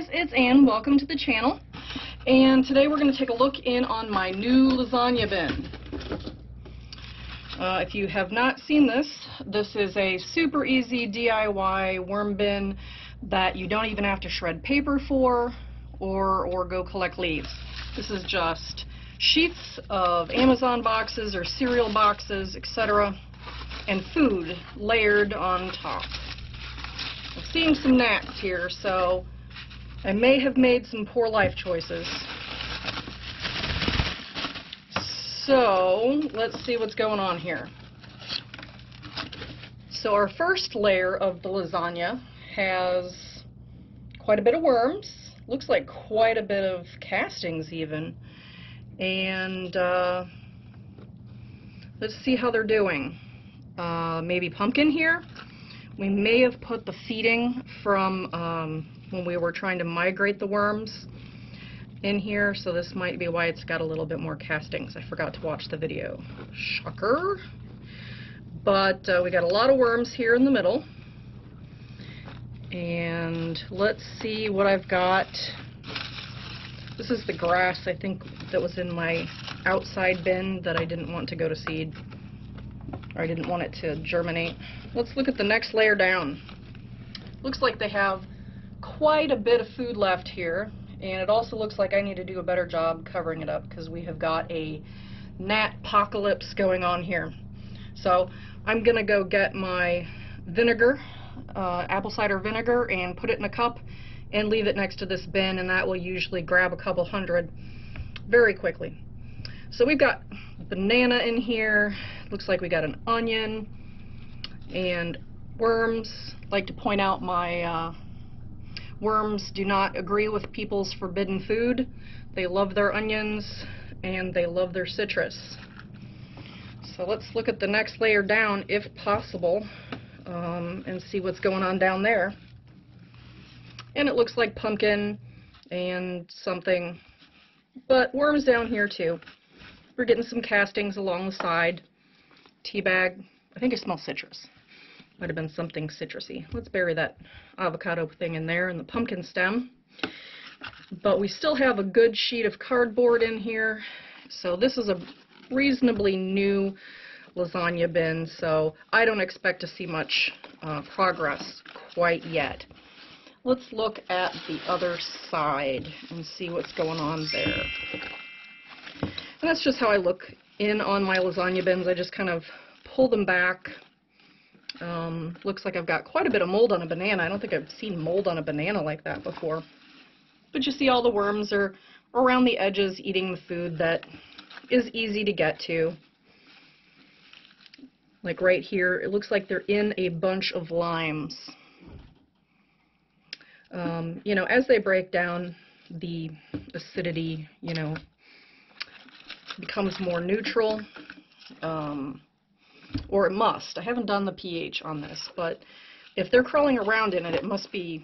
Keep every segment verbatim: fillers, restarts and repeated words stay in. guys, it's Ann. Welcome to the channel. And today we're going to take a look in on my new lasagna bin. Uh, if you have not seen this, this is a super easy D I Y worm bin that you don't even have to shred paper for or, or go collect leaves. This is just sheets of Amazon boxes or cereal boxes, et cetera, and food layered on top. I'm seeing some gnats here, so I may have made some poor life choices. So let's see what's going on here. So our first layer of the lasagna has quite a bit of worms. Looks like quite a bit of castings even. And uh, let's see how they're doing. Uh, maybe pumpkin here. We may have put the feeding from um, when we were trying to migrate the worms in here, so this might be why it's got a little bit more castings. I forgot to watch the video. Shocker. But uh, we got a lot of worms here in the middle. And let's see what I've got. This is the grass, I think, that was in my outside bin that I didn't want to go to seed. I didn't want it to germinate. Let's look at the next layer down. Looks like they have quite a bit of food left here, and it also looks like I need to do a better job covering it up because we have got a gnat apocalypse going on here. So I'm gonna go get my vinegar, uh, apple cider vinegar, and put it in a cup and leave it next to this bin, and that will usually grab a couple hundred very quickly. So we've got banana in here, looks like we got an onion and worms. I'd like to point out my uh, worms do not agree with people's forbidden food. They love their onions and they love their citrus. So let's look at the next layer down, if possible, um, and see what's going on down there. And it looks like pumpkin and something, but worms down here too. We're getting some castings along the side. Tea bag. I think I smell citrus. Might have been something citrusy. Let's bury that avocado thing in there and the pumpkin stem. But we still have a good sheet of cardboard in here. So this is a reasonably new lasagna bin, so I don't expect to see much uh, progress quite yet. Let's look at the other side and see what's going on there. And that's just how I look in on my lasagna bins. I just kind of pull them back. Um, looks like I've got quite a bit of mold on a banana. I don't think I've seen mold on a banana like that before. But you see all the worms are around the edges eating the food that is easy to get to. Like right here, it looks like they're in a bunch of limes. Um, you know, as they break down, the acidity, you know, becomes more neutral, um, or it must. I haven't done the pH on this, but if they're crawling around in it, it must be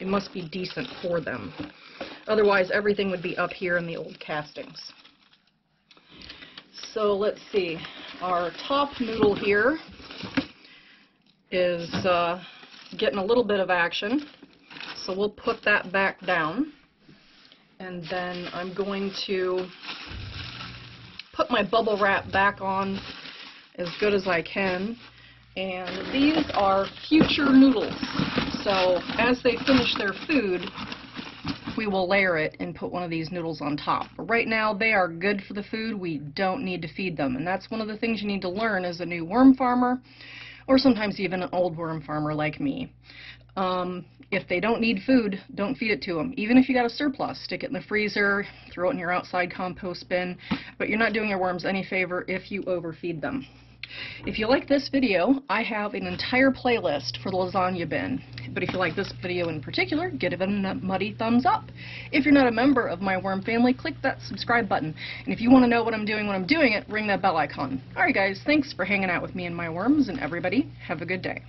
it must be decent for them. Otherwise, everything would be up here in the old castings. So let's see. Our top noodle here is uh, getting a little bit of action, so we'll put that back down, and then I'm going to put my bubble wrap back on as good as I can. And these are future noodles. So as they finish their food, we will layer it and put one of these noodles on top. But right now they are good for the food. We don't need to feed them. And that's one of the things you need to learn as a new worm farmer, or sometimes even an old worm farmer like me. Um, if they don't need food, don't feed it to them. Even if you got a surplus, stick it in the freezer, throw it in your outside compost bin, but you're not doing your worms any favor if you overfeed them. If you like this video, I have an entire playlist for the lasagna bin, but if you like this video in particular, give it a muddy thumbs up. If you're not a member of my worm family, click that subscribe button, and if you want to know what I'm doing when I'm doing it, ring that bell icon. Alright guys, thanks for hanging out with me and my worms, and everybody, have a good day.